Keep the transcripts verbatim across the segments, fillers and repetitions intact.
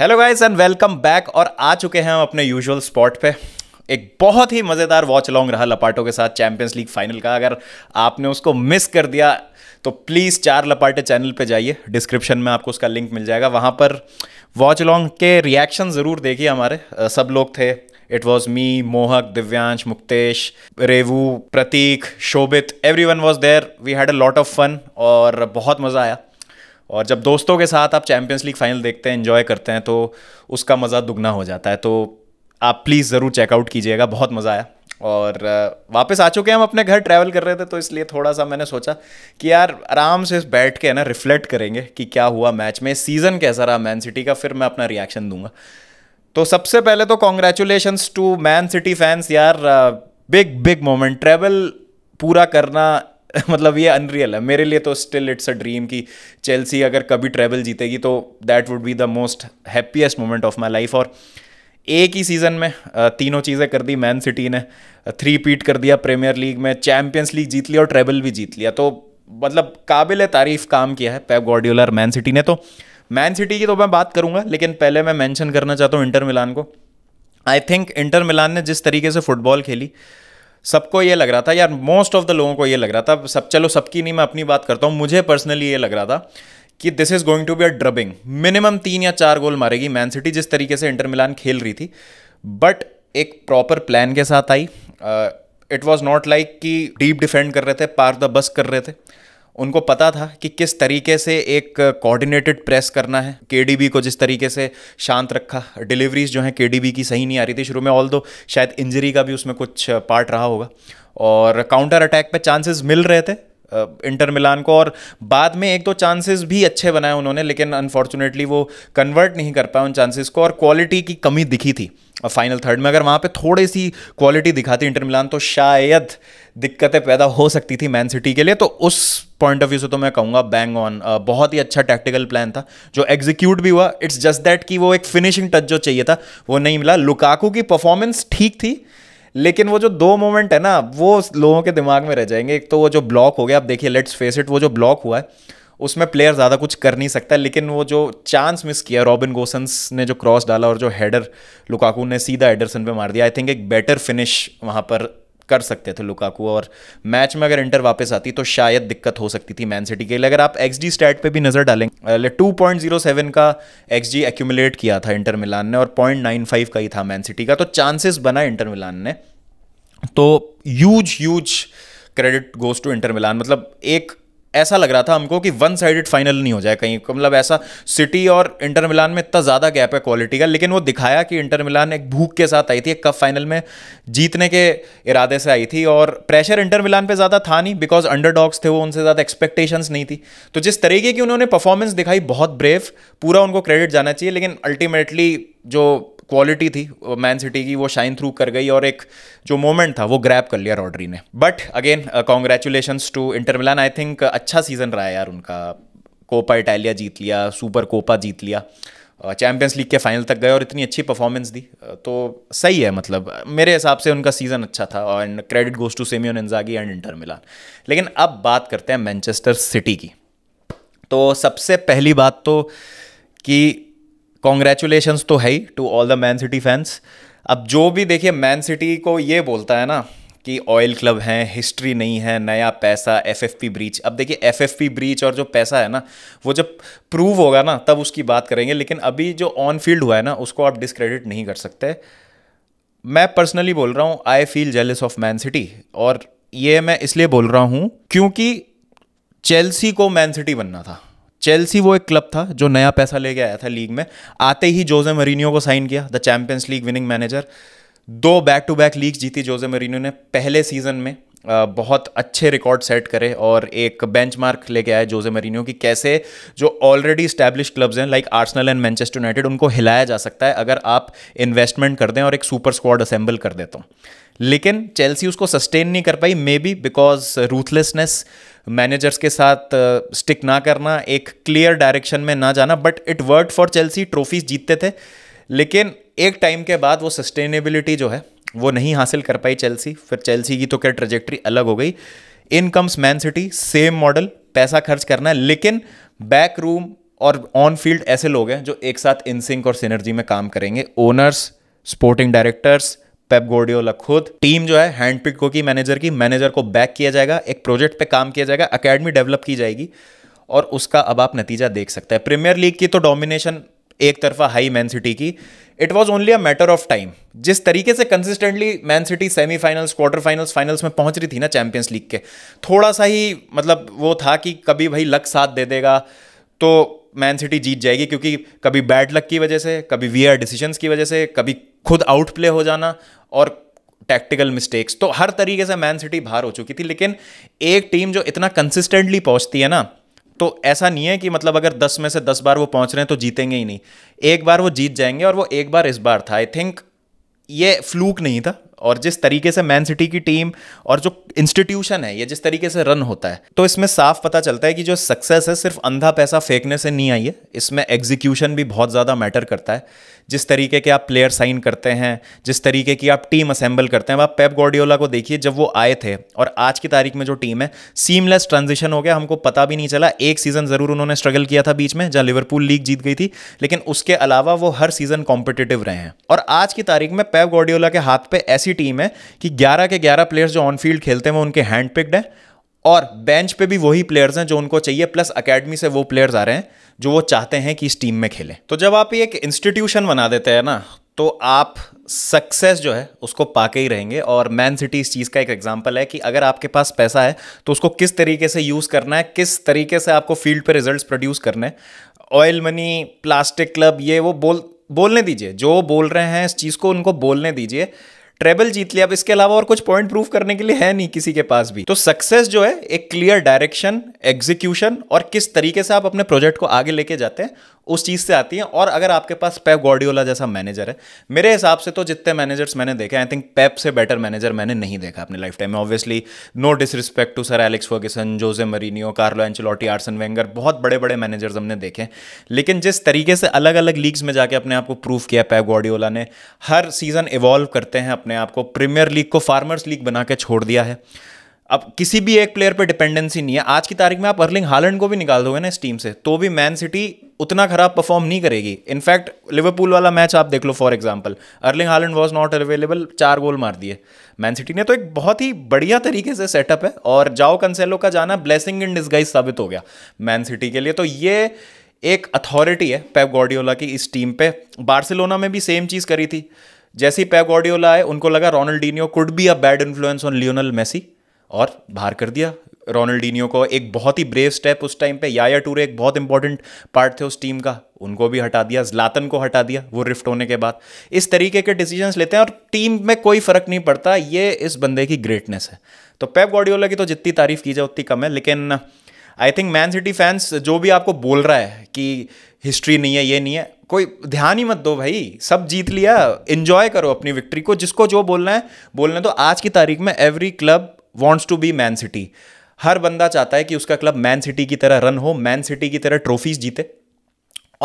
Hello guys and welcome back. और आ चुके हैं हम अपने यूजुअल स्पॉट पे। एक बहुत ही मज़ेदार वॉच अलॉन्ग रहा लपाटों के साथ चैंपियंस लीग फाइनल का। अगर आपने उसको मिस कर दिया तो प्लीज़ चार लपाटे चैनल पे जाइए, डिस्क्रिप्शन में आपको उसका लिंक मिल जाएगा। वहाँ पर वॉच अलॉन्ग के रिएक्शन ज़रूर देखिए हमारे, सब लोग थे। It was me, Mohak, Divyansh, Muktesh, Revu, Prateek, Shobhit, everyone was there. We had a lot of fun और बहुत मज़ा आया। और जब दोस्तों के साथ आप चैम्पियंस लीग फाइनल देखते हैं, एंजॉय करते हैं, तो उसका मज़ा दुगना हो जाता है। तो आप प्लीज़ ज़रूर चेकआउट कीजिएगा, बहुत मज़ा आया। और वापस आ चुके हैं हम, अपने घर ट्रैवल कर रहे थे, तो इसलिए थोड़ा सा मैंने सोचा कि यार आराम से बैठ के है ना रिफ्लेक्ट करेंगे कि क्या हुआ मैच में, सीज़न कैसा रहा मैन सिटी का, फिर मैं अपना रिएक्शन दूंगा। तो सबसे पहले तो congratulations to Man City fans यार, बिग बिग मोमेंट। ट्रैवल पूरा करना मतलब ये अनरियल है मेरे लिए। तो स्टिल इट्स अ ड्रीम कि चेल्सी अगर कभी ट्रेबल जीतेगी तो that would be the most happiest moment of my life. और एक ही सीज़न में तीनों चीज़ें कर दी मैन सिटी ने। थ्री पीट कर दिया प्रीमियर लीग में, चैम्पियंस लीग जीत लिया और ट्रेबल भी जीत लिया। तो मतलब काबिल तारीफ़ काम किया है पेप गार्डियोला और मैन सिटी ने। तो मैन सिटी की तो मैं बात करूँगा, लेकिन पहले मैं मैंशन करना चाहता हूँ इंटर मिलान को। आई थिंक इंटर मिलान ने जिस तरीके से फुटबॉल खेली, सबको ये लग रहा था यार, मोस्ट ऑफ द लोगों को ये लग रहा था, सब चलो सबकी नहीं, मैं अपनी बात करता हूँ, मुझे पर्सनली ये लग रहा था कि this is going to be a drubbing. Minimum तीन या चार गोल मारेगी मैन सिटी, जिस तरीके से इंटर मिलान खेल रही थी। बट एक प्रॉपर प्लान के साथ आई। इट वॉज नॉट लाइक कि डीप डिफेंड कर रहे थे, पार द बस कर रहे थे। उनको पता था कि किस तरीके से एक कोऑर्डिनेटेड प्रेस करना है। केडीबी को जिस तरीके से शांत रखा, डिलीवरीज जो हैं केडीबी की सही नहीं आ रही थी शुरू में, ऑल दो शायद इंजरी का भी उसमें कुछ पार्ट रहा होगा। और काउंटर अटैक पे चांसेस मिल रहे थे इंटर मिलान को, और बाद में एक दो चांसेस भी अच्छे बनाए उन्होंने, लेकिन अनफॉर्चुनेटली वो कन्वर्ट नहीं कर पाए उन चांसेस को। और क्वालिटी की कमी दिखी थी फाइनल थर्ड में। अगर वहाँ पे थोड़ी सी क्वालिटी दिखाती इंटर मिलान तो शायद दिक्कतें पैदा हो सकती थी मैन सिटी के लिए। तो उस पॉइंट ऑफ व्यू से तो मैं कहूँगा बैंग ऑन, बहुत ही अच्छा टैक्टिकल प्लान था जो एग्जीक्यूट भी हुआ। इट्स जस्ट दैट कि वो एक फिनिशिंग टच जो चाहिए था वो नहीं मिला। लुकाकू की परफॉर्मेंस ठीक थी, लेकिन वो जो दो मोमेंट है ना वो लोगों के दिमाग में रह जाएंगे। एक तो वो जो ब्लॉक हो गया, आप देखिए लेट्स फेस इट, वो जो ब्लॉक हुआ है उसमें प्लेयर ज़्यादा कुछ कर नहीं सकता, लेकिन वो जो चांस मिस किया रॉबिन गोसेंस ने, जो क्रॉस डाला और जो हेडर लुकाकू ने सीधा एडरसन पे मार दिया, आई थिंक एक बेटर फिनिश वहाँ पर कर सकते थे लुकाकू। और मैच में अगर इंटर वापस आती तो शायद दिक्कत हो सकती थी मैन सिटी के लिए। अगर आप एक्सजी स्टैट पे भी नज़र डालेंगे, टू पॉइंट जीरो सेवन का एक्सजी एक्यूमुलेट किया था इंटर मिलान ने, और पॉइंट नाइन फाइव का ही था मैन सिटी का। तो चांसेस बना इंटर मिलान ने, तो huge huge credit goes to Inter Milan. मतलब एक ऐसा लग रहा था हमको कि वन साइडेड फाइनल नहीं हो जाए कहीं, मतलब ऐसा। सिटी और इंटर मिलान में इतना ज़्यादा गैप है क्वालिटी का, लेकिन वो दिखाया कि इंटर मिलान एक भूख के साथ आई थी, एक कप फाइनल में जीतने के इरादे से आई थी। और प्रेशर इंटर मिलान पे ज़्यादा था नहीं, बिकॉज अंडरडॉग्स थे वो, उनसे ज़्यादा एक्सपेक्टेशंस नहीं थी। तो जिस तरीके की उन्होंने परफॉर्मेंस दिखाई, बहुत ब्रेव, पूरा उनको क्रेडिट जाना चाहिए। लेकिन अल्टीमेटली जो क्वालिटी थी मैन सिटी की वो शाइन थ्रू कर गई, और एक जो मोमेंट था वो ग्रैब कर लिया रॉड्री ने। But again congratulations to Inter Milan. I think अच्छा सीज़न रहा है यार उनका। कोपा इटालिया जीत लिया, सुपर कोपा जीत लिया, चैम्पियंस लीग के फाइनल तक गए और इतनी अच्छी परफॉर्मेंस दी, तो सही है। मतलब मेरे हिसाब से उनका सीज़न अच्छा था, and credit goes to Simone Inzaghi and Inter Milan. लेकिन अब बात करते हैं मैनचेस्टर सिटी की। तो सबसे पहली बात तो कि कॉन्ग्रेचुलेशंस तो है ही to all the Man City fans. अब जो भी देखिए मैन सिटी को ये बोलता है ना कि ऑयल क्लब हैं, हिस्ट्री नहीं है, नया पैसा, एफएफपी ब्रीच। अब देखिए एफएफपी ब्रीच और जो पैसा है ना वो जब प्रूव होगा ना तब उसकी बात करेंगे, लेकिन अभी जो ऑन फील्ड हुआ है ना उसको आप डिसक्रेडिट नहीं कर सकते। मैं पर्सनली बोल रहा हूँ, I feel jealous of Man City. और ये मैं इसलिए बोल रहा हूँ क्योंकि चेल्सी को मैन सिटी बनना था। चेल्सी वो एक क्लब था जो नया पैसा लेके आया था लीग में, आते ही जोसे मोरिन्हो को साइन किया, the Champions League winning manager. दो बैक टू बैक लीग जीती जोसे मोरिन्हो ने, पहले सीजन में बहुत अच्छे रिकॉर्ड सेट करे और एक बेंचमार्क लेके आए जोसे मोरिन्हो की कैसे जो ऑलरेडी इस्टेब्लिश क्लब्स हैं like Arsenal and Manchester United, उनको हिलाया जा सकता है अगर आप इन्वेस्टमेंट कर दें और एक सुपर स्क्वाड असेंबल कर देता हूँ। लेकिन चेल्सी उसको सस्टेन नहीं कर पाई, maybe because ruthlessness, managers के साथ स्टिक ना करना, एक क्लियर डायरेक्शन में ना जाना। But it work for Chelsea, trophies जीतते थे, लेकिन एक टाइम के बाद वो सस्टेनेबिलिटी जो है वो नहीं हासिल कर पाई चेल्सी। फिर चेल्सी की तो क्या ट्रेजेक्ट्री अलग हो गई। In comes Man City, same model, पैसा खर्च करना है, लेकिन बैक रूम और ऑन फील्ड ऐसे लोग हैं जो एक साथ इनसिंक और सिनर्जी में काम करेंगे, owners, sporting directors, Pep Guardiola खुद। टीम जो है हैंडपिक होगी मैनेजर की, मैनेजर को बैक किया जाएगा, एक प्रोजेक्ट पे काम किया जाएगा, अकेडमी डेवलप की जाएगी और उसका अब आप नतीजा देख सकते हैं। प्रीमियर लीग की तो डोमिनेशन एक तरफा हाई मैन सिटी की, it was only a matter of time. जिस तरीके से consistently Man City semifinals, quarter finals, finals में पहुंच रही थी ना चैंपियंस लीग के, थोड़ा सा ही मतलब वो था कि कभी भाई लक साथ दे देगा तो मैन सिटी जीत जाएगी, क्योंकि कभी बैड लक की वजह से, कभी वीआर डिसीजंस की वजह से, कभी खुद आउट प्ले हो जाना और टैक्टिकल मिस्टेक्स, तो हर तरीके से मैन सिटी बाहर हो चुकी थी। लेकिन एक टीम जो इतना कंसिस्टेंटली पहुंचती है ना, तो ऐसा नहीं है कि मतलब अगर दस में से दस बार वो पहुंच रहे हैं तो जीतेंगे ही नहीं, एक बार वो जीत जाएंगे और वो एक बार इस बार था। आई थिंक ये फ्लूक नहीं था, और जिस तरीके से मैन सिटी की टीम और जो इंस्टीट्यूशन है ये जिस तरीके से रन होता है, तो इसमें साफ पता चलता है कि जो सक्सेस है सिर्फ अंधा पैसा फेंकने से नहीं आई है, इसमें एग्जीक्यूशन भी बहुत ज़्यादा मैटर करता है। जिस तरीके के आप प्लेयर साइन करते हैं, जिस तरीके की आप टीम असेंबल करते हैं, आप पेप गार्डियोला को देखिए जब वो आए थे और आज की तारीख में जो टीम है, सीमलेस ट्रांजिशन हो गया, हमको पता भी नहीं चला। एक सीज़न ज़रूर उन्होंने स्ट्रगल किया था बीच में जहाँ लिवरपूल लीग जीत गई थी, लेकिन उसके अलावा वो हर सीज़न कॉम्पिटिटिव रहे हैं। और आज की तारीख में पेप गार्डियोला के हाथ पर ऐसी टीम है कि ग्यारह के ग्यारह प्लेयर्स जो ऑन फील्ड खेलते हैं वो उनके हैंड पिक्ड हैं, और बेंच पे भी वही प्लेयर्स हैं जो उनको चाहिए, प्लस एकेडमी से वो प्लेयर्स आ रहे हैं जो वो चाहते हैं कि इस टीम में खेलें। तो जब आप ये एक इंस्टीट्यूशन बना देते हैं ना, तो आप सक्सेस जो है उसको पाके ही रहेंगे। और मैन सिटी इस चीज़ का एक एग्जांपल है कि अगर आपके पास पैसा है तो उसको किस तरीके से यूज़ करना है, किस तरीके से आपको फील्ड पर रिजल्ट प्रोड्यूस करने हैं। ऑयल मनी, प्लास्टिक क्लब, ये वो बोल बोलने दीजिए, जो बोल रहे हैं इस चीज़ को उनको बोलने दीजिए। ट्रेबल जीत लिया, अब इसके अलावा और कुछ पॉइंट प्रूफ करने के लिए है नहीं किसी के पास भी। तो सक्सेस जो है एक क्लियर डायरेक्शन, एग्जीक्यूशन और किस तरीके से आप अपने प्रोजेक्ट को आगे लेके जाते हैं उस चीज़ से आती है। और अगर आपके पास पेप गार्डियोला जैसा मैनेजर है, मेरे हिसाब से तो जितने मैनेजर्स मैंने देखे, आई थिंक पेप से बेटर मैनेजर मैंने नहीं देखा अपने लाइफ टाइम में। Obviously no disrespect to Sir Alex Ferguson, Jose Mourinho, Carlo Ancelotti, Arsene Wenger, बहुत बड़े बड़े मैनेजर्स हमने देखे, लेकिन जिस तरीके से अलग अलग लीग्स में जाके अपने आप को प्रूव किया पेप गार्डियोला ने, हर सीजन इवॉल्व करते हैं अपने आप को, प्रीमियर लीग को फार्मर्स लीग बना के छोड़ दिया है। अब किसी भी एक प्लेयर पे डिपेंडेंसी नहीं है। आज की तारीख में आप अर्लिंग हालैंड को भी निकाल दोगे ना इस टीम से, तो भी मैन सिटी उतना खराब परफॉर्म नहीं करेगी। इनफैक्ट लिवरपूल वाला मैच आप देख लो for example, Erling Haaland was not available, चार गोल मार दिए मैन सिटी ने। तो एक बहुत ही बढ़िया तरीके से सेटअप है, और जाओ कंसेलो का जाना ब्लेसिंग इन डिस्गाइज साबित हो गया मैन सिटी के लिए। तो ये एक अथॉरिटी है पेप गार्डियोला की इस टीम पे। बार्सिलोना में भी सेम चीज़ करी थी, जैसे ही पेप गार्डियोला आए उनको लगा Ronaldinho could be a bad influence on Lionel Messi, और बाहर कर दिया रोनाल्डिनियो को। एक बहुत ही ब्रेव स्टेप उस टाइम पे। याया टूरे एक बहुत इंपॉर्टेंट पार्ट थे उस टीम का, उनको भी हटा दिया, ज़्लातन को हटा दिया वो रिफ्ट होने के बाद। इस तरीके के डिसीजंस लेते हैं और टीम में कोई फ़र्क नहीं पड़ता, ये इस बंदे की ग्रेटनेस है। तो पेप गार्डियोला की तो जितनी तारीफ़ की जाए उतनी कम है, लेकिन I think Man City fans जो भी आपको बोल रहा है कि हिस्ट्री नहीं है, ये नहीं है, कोई ध्यान ही मत दो भाई, सब जीत लिया, इन्जॉय करो अपनी विक्ट्री को। जिसको जो बोलना है बोलना। तो आज की तारीख में every club wants to be Man City, हर बंदा चाहता है कि उसका क्लब मैन सिटी की तरह रन हो, मैन सिटी की तरह ट्रॉफीज जीते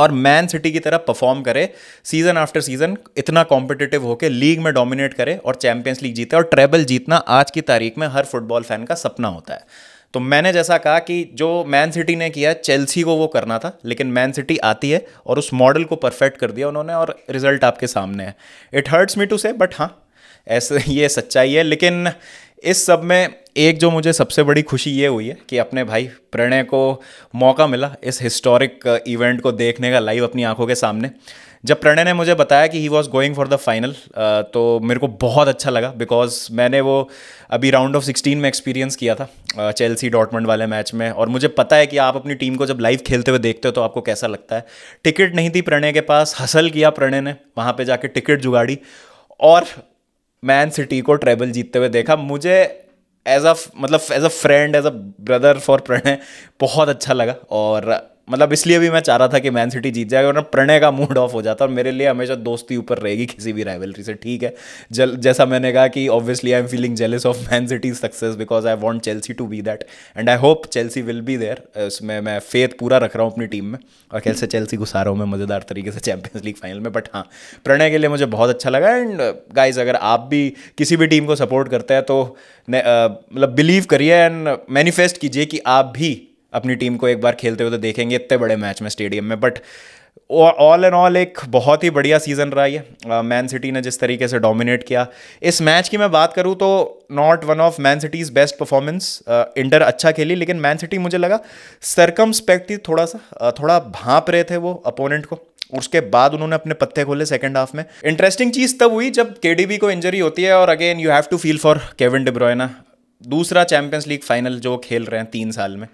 और मैन सिटी की तरह परफॉर्म करे सीजन आफ्टर सीजन, इतना कॉम्पिटिटिव होकर लीग में डोमिनेट करे और चैंपियंस लीग जीते। और ट्रेबल जीतना आज की तारीख में हर फुटबॉल फैन का सपना होता है। तो मैंने जैसा कहा कि जो मैन सिटी ने किया, चेल्सी को वो करना था, लेकिन मैन सिटी आती है और उस मॉडल को परफेक्ट कर दिया उन्होंने, और रिजल्ट आपके सामने है। It hurts me to say, but हाँ ऐसे ये सच्चाई है। लेकिन इस सब में एक जो मुझे सबसे बड़ी खुशी ये हुई है कि अपने भाई प्रणय को मौका मिला इस हिस्टोरिक इवेंट को देखने का लाइव अपनी आंखों के सामने। जब प्रणय ने मुझे बताया कि he was going for the final, तो मेरे को बहुत अच्छा लगा, बिकॉज मैंने वो अभी राउंड ऑफ सिक्सटीन में एक्सपीरियंस किया था चेल्सी डॉर्टमंड वाले मैच में, और मुझे पता है कि आप अपनी टीम को जब लाइव खेलते हुए देखते हो तो आपको कैसा लगता है। टिकट नहीं थी प्रणय के पास, हसल किया प्रणय ने, वहाँ पर जाके टिकट जुगाड़ी और मैन सिटी को ट्रेबल जीतते हुए देखा। मुझे एज अ मतलब as a friend, as a brother for Pranay बहुत अच्छा लगा, और मतलब इसलिए भी मैं चाह रहा था कि मैन सिटी जीत जाएगा, वरना प्रणय का मूड ऑफ हो जाता। और मेरे लिए हमेशा दोस्ती ऊपर रहेगी किसी भी राइवलरी से, ठीक है। जल जैसा मैंने कहा कि obviously I am feeling jealous of Man City success because I want Chelsea to be that, and I hope Chelsea will be there. इसमें मैं फेथ पूरा रख रहा हूँ अपनी टीम में, और कैसे चेल्सी घुसा रहा हूँ मैं मज़ेदार तरीके से चैंपियंस लीग फाइनल में। बट हाँ, प्रणय के लिए मुझे बहुत अच्छा लगा। एंड गाइज, अगर आप भी किसी भी टीम को सपोर्ट करते हैं तो मतलब बिलीव करिए एंड मैनिफेस्ट कीजिए कि आप भी अपनी टीम को एक बार खेलते हुए तो देखेंगे इतने बड़े मैच में स्टेडियम में। बट ऑल एंड ऑल एक बहुत ही बढ़िया सीज़न रहा ये, मैन सिटी ने जिस तरीके से डोमिनेट किया। इस मैच की मैं बात करूँ तो not one of Man City's best performance, Inter अच्छा खेली लेकिन मैन सिटी मुझे लगा सरकमस्पेक्ट थी, थोड़ा सा uh, थोड़ा भांप रहे थे वो अपोनेंट को। उसके बाद उन्होंने अपने पत्ते खोले सेकंड हाफ में। इंटरेस्टिंग चीज़ तब हुई जब केडीबी को इंजरी होती है और again you have to feel for Kevin De Bruyne, दूसरा चैंपियंस लीग फाइनल जो खेल रहे हैं तीन साल में,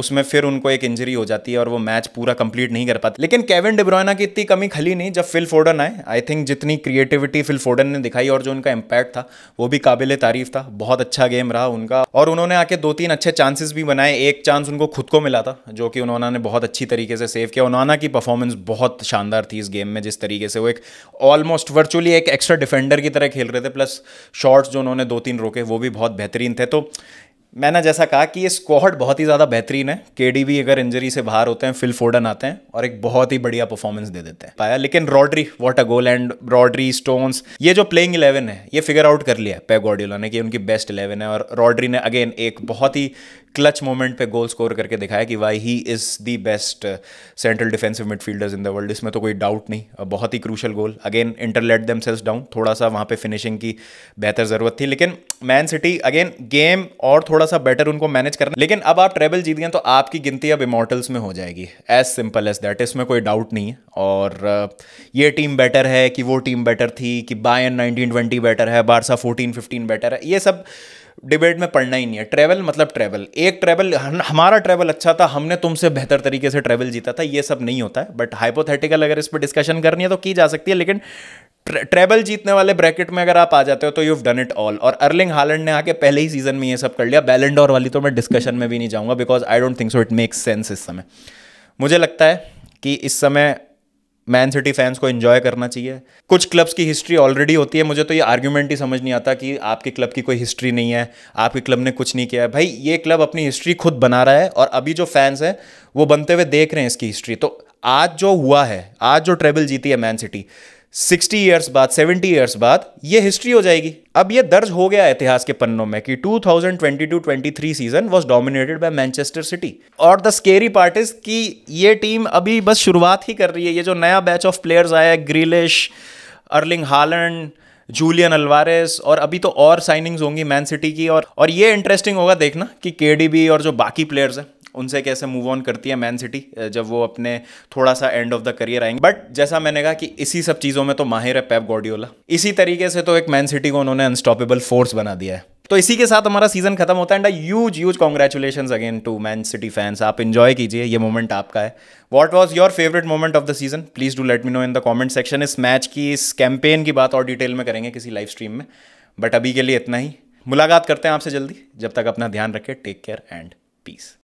उसमें फिर उनको एक इंजरी हो जाती है और वो मैच पूरा कंप्लीट नहीं कर पाते। लेकिन केविन डे ब्रुयना की इतनी कमी खली नहीं जब फिल फोडन आए। आई थिंक जितनी क्रिएटिविटी फिल फोडन ने दिखाई और जो उनका इम्पैक्ट था वो भी काबिले तारीफ था। बहुत अच्छा गेम रहा उनका और उन्होंने आके दो तीन अच्छे चांसेस भी बनाए। एक चांस उनको खुद को मिला था जो कि उन्होंने बहुत अच्छी तरीके से सेव किया। उन्होंने की परफॉर्मेंस बहुत शानदार थी इस गेम में, जिस तरीके से वो एक ऑलमोस्ट वर्चुअली एक एक्स्ट्रा डिफेंडर की तरह खेल रहे थे, प्लस शॉट्स जो उन्होंने दो तीन रोके वो भी बहुत बेहतरीन थे। तो मैंने जैसा कहा कि ये स्क्वाड बहुत ही ज़्यादा बेहतरीन है। केडीबी अगर इंजरी से बाहर होते हैं, फिल फोडन आते हैं और एक बहुत ही बढ़िया परफॉर्मेंस दे देते हैं पाया। लेकिन Rodri what a goal, and Rodri Stones, ये जो प्लेइंग इलेवन है ये फिगर आउट कर लिया है पेप गार्डियोला ने कि उनकी बेस्ट इलेवन है। और रॉड्री ने अगेन एक बहुत ही क्लच मोमेंट पे गोल स्कोर करके दिखाया कि why he is the best central defensive midfielders in the world, इसमें तो कोई डाउट नहीं। बहुत ही crucial goal, again Inter let themselves down, थोड़ा सा वहाँ पे फिनिशिंग की बेहतर ज़रूरत थी। लेकिन मैन सिटी अगेन गेम और थोड़ा सा बेटर उनको मैनेज करना। लेकिन अब आप ट्रेबल जीत गए तो आपकी गिनती अब इमॉर्टल्स में हो जाएगी, एज सिंपल एज दैट, इसमें कोई डाउट नहीं है। और ये टीम बेटर है कि वो टीम बेटर थी, कि बायर्न नाइनटीन ट्वेंटी बेटर है, बारसा फोर्टीन फिफ्टीन बेटर है, ये सब डिबेट में पढ़ना ही नहीं है। ट्रैवल मतलब ट्रैवल, एक ट्रैवल हमारा ट्रैवल अच्छा था, हमने तुमसे बेहतर तरीके से ट्रैवल जीता था, ये सब नहीं होता है। बट हाइपोथेटिकल अगर इस पर डिस्कशन करनी है तो की जा सकती है, लेकिन ट्रैवल जीतने वाले ब्रैकेट में अगर आप आ जाते हो तो you have done it all. और अर्लिंग हालैंड ने आके पहले ही सीजन में ये सब कर लिया। बैलन डॉर वाली तो मैं डिस्कशन में भी नहीं जाऊँगा because I don't think so it makes sense. इस समय मुझे लगता है कि इस समय मैन सिटी फैंस को एंजॉय करना चाहिए। कुछ क्लब्स की हिस्ट्री ऑलरेडी होती है, मुझे तो ये आर्ग्यूमेंट ही समझ नहीं आता कि आपके क्लब की कोई हिस्ट्री नहीं है, आपके क्लब ने कुछ नहीं किया है। भाई ये क्लब अपनी हिस्ट्री खुद बना रहा है और अभी जो फैंस हैं वो बनते हुए देख रहे हैं इसकी हिस्ट्री। तो आज जो हुआ है, आज जो ट्रेबल जीती है मैन सिटी, सिक्सटी ईयर्स बाद, सेवेंटी ईयर्स बाद ये हिस्ट्री हो जाएगी। अब ये दर्ज हो गया इतिहास के पन्नों में कि two thousand twenty two twenty three season was dominated by Manchester City. और द स्केरी पार्ट इज कि ये टीम अभी बस शुरुआत ही कर रही है। ये जो नया बैच ऑफ प्लेयर्स आया है, Grealish, Erling Haaland, Julian Alvarez, और अभी तो और साइनिंग्स होंगी मैन सिटी की। और, और ये इंटरेस्टिंग होगा देखना कि केडीबी और जो बाकी प्लेयर्स हैं उनसे कैसे मूव ऑन करती है मैन सिटी जब वो अपने थोड़ा सा एंड ऑफ द करियर आएंगे। बट जैसा मैंने कहा कि इसी सब चीज़ों में तो माहिर है पेप गार्डियोला, इसी तरीके से तो एक मैन सिटी को उन्होंने अनस्टॉपेबल फोर्स बना दिया है। तो इसी के साथ हमारा सीजन खत्म होता है। And huge huge congratulations again to Man City fans. आप एंजॉय कीजिए, ये मोमेंट आपका है। What was your favourite moment of the season, please do let me know in the comment section. इस मैच की, इस कैंपेन की बात और डिटेल में करेंगे किसी लाइव स्ट्रीम में, बट अभी के लिए इतना ही। मुलाकात करते हैं आपसे जल्दी, जब तक अपना ध्यान रखें। Take care and piece.